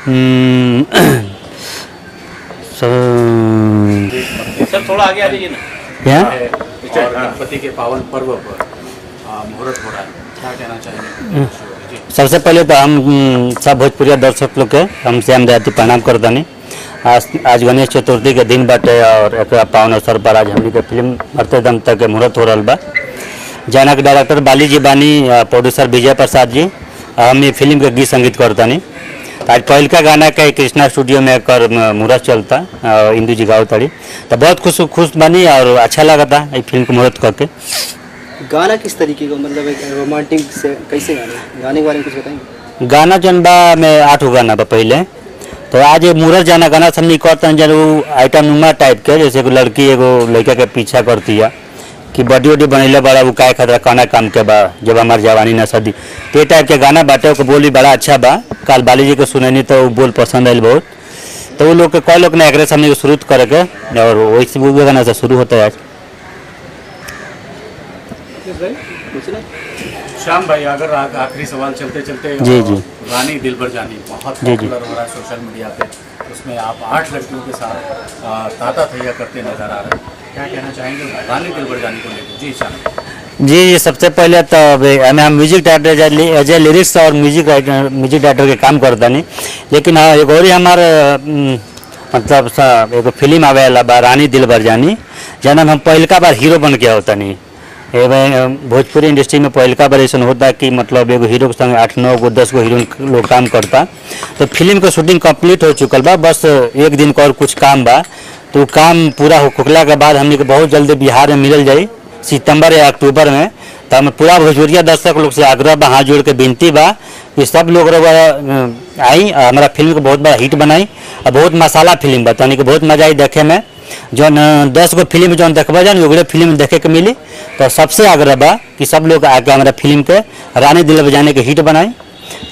Sir थोड़ा आगे आ जाइए ना। क्या गणपति के पावन पर्व पर मुहूर्त हो रहा है, क्या कहना चाहिए? सबसे पहले तो हम सब भोजपुरिया दर्शक लोग के हमसे हम जाति प्रणाम करता नहीं। आज गणेश चतुर्थी के दिन बाटे और एक पावन अवसर पर आज हमनी के फिल्म मरते दम तक के मुहूर्त हो रहा बा। जाना के डायरेक्टर बालीजी बानी, प्रोड्यूसर विजय प्रसाद जी, हम ये फिल्म के गीत संगीत करता नहीं। आज पहल का गाना का कृष्णा स्टूडियो में कर मुहूर्त चलता इंदू जी गाँव ताड़ी, तो बहुत खुश बनी और अच्छा लगा था ये फिल्म को मुहूर्त करके। गाना किस तरीके का, मतलब रोमांटिक से कैसे गाना, गाने के बारे में कुछ बताएंगे? गाना जनबा में 8 गाना बा पहले, तो आज मुहूर्त जाना गाना सब नहीं करता जन आइटम नुमा टाइप के, जैसे एगो लड़की एगो लड़का के पीछा करती है कि बॉडी वॉडी बनैले बड़ा वो काय खतरा कहना काम के बा जब हमारे जवानी न सदी, तो ये टाइप के गाना बाटे को बोली बड़ा अच्छा बा। काल बालीजी को सुनैनी तो बोल पसंद आये बहुत, तो वो लोग के कई लोग ने एक सामने शुरू करे के और वैसे वो गाना से शुरू होता है। श्याम भाई, अगर आखिरी सवाल चलते चलते, जी जी, रानी दिल बरजानी बहुत पॉपुलर हो रहा है सोशल मीडिया पे, उसमें आप 8 लड़कियों के साथ ताता थैया करते नजर आ रहे हैं, क्या कहना चाहेंगे रानी दिल बरजानी को लेकर? जी श्याम जी, सबसे पहले तो हम music director as a lyrics और म्यूजिक डायरेक्टर के काम करता नहीं, लेकिन हाँ एक और हमारे मतलब एगो फिल्म आवेला बा रानी दिल बरजानी, जहाँ हम पहलका बार हीरो बन के होता नहीं। भोजपुरी इंडस्ट्री में पहलका बार ऐसा होता कि मतलब एगो हीरो के संग 8, 9, 10 हीरोइन लोग काम करता। तो फिल्म का शूटिंग कम्प्लीट हो चुकल बा, बस एक दिन का और कुछ काम बा, तो काम पूरा होखला के बाद हमने बहुत जल्दी बिहार में मिलल जाए सितंबर या अक्टूबर में। तो हम पूरा भोजपुरिया दर्शक लोग से आग्रह बा, हाथ जोड़ के विनती बा कि सब लोग आई हमारा फिल्म को बहुत बड़ा हिट बनाई और बहुत मसाला फिल्म बा, यानी कि बहुत मजा आई देखे में। जौन 10 फिल्म जौन देखबा जान ओगरे फिल्म देखे के मिली, तो सबसे आग्रह बा कि सब लोग आके हमारा फिल्म के रानी दिल बरजानी के हिट बनाई।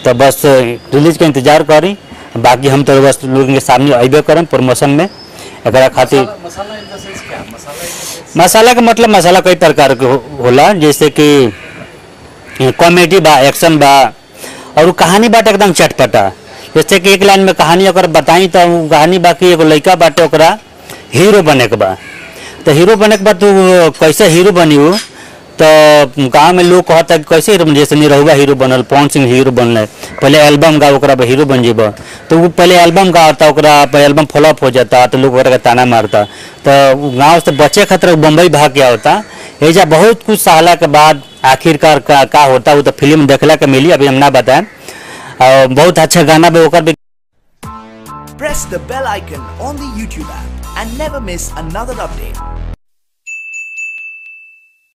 तो बस रिलीज का इंतजार करी, बाकी हम तो बस लोगों के सामने अबे करम प्रमोशन में। अगर खातिर मसाला का मतलब मसाला कई प्रकार के होला, जैसे कि कॉमेडी बा, एक्शन बा और कहानी बाटे एकदम चटपटा। जैसे कि एक लाइन में कहानी अगर बताई तो कहानी बाकी एगो लड़का बाटे ओकरा हीरो बने के बा, तो हीरो बने के बाद तू कैसे हीरो बनी हो, तो गाँव में लोग कहता कैसे हीरो बन, जैसे निरहुआ हीरो बनल, पवन सिंह हीरो बनल, पहले एल्बम गा ओकरा हीरो बन जेब, तो वो पहले एल्बम गाता ओकरा एल्बम फॉलोअप हो जाता तो लोग ओकरा ताना मारता, तो गांव से बचे खतरा बम्बई भाग के होता। ऐसा बहुत कुछ सहला के बाद आखिरकार का होता, वो तो फिल्म देखला के मिली, अभी हम ना बताएं। और बहुत अच्छा गाना भी ओकर। Press the bell icon on the YouTube app and never miss another update.